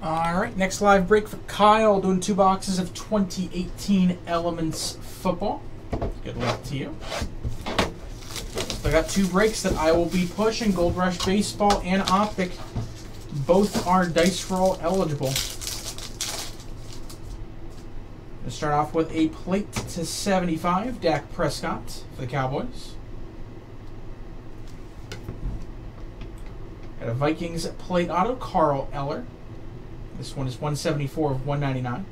All right, next live break for Kyle, doing 2 boxes of 2018 Elements football. Good luck to you. I got 2 breaks that I will be pushing, Gold Rush Baseball and Optic. Both are dice roll eligible. Let's start off with a plate /75, Dak Prescott for the Cowboys. Got a Vikings plate auto, Carl Eller. This one is 1/174 of 199.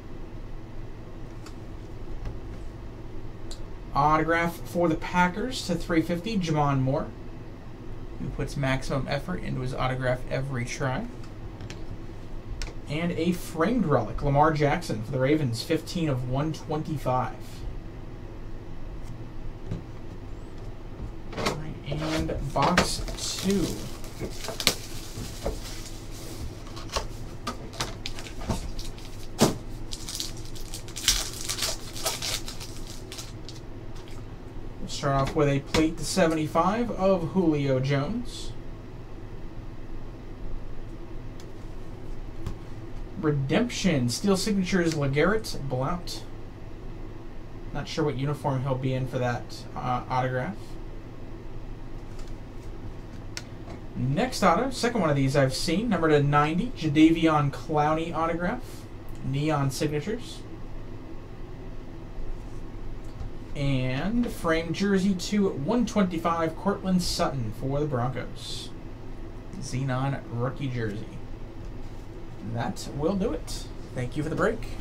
Autograph for the Packers /350, Jamon Moore, who puts maximum effort into his autograph every try. And a framed relic, Lamar Jackson for the Ravens, 15/125. All right, and box 2. Start off with a plate /75 of Julio Jones. Redemption steel signatures, LeGarrette Blount. Not sure what uniform he'll be in for that autograph. Next auto, second one of these I've seen, numbered /90, Jadeveon Clowney autograph, neon signatures. And frame jersey /125, Courtland Sutton for the Broncos. Xenon rookie jersey. And that will do it. Thank you for the break.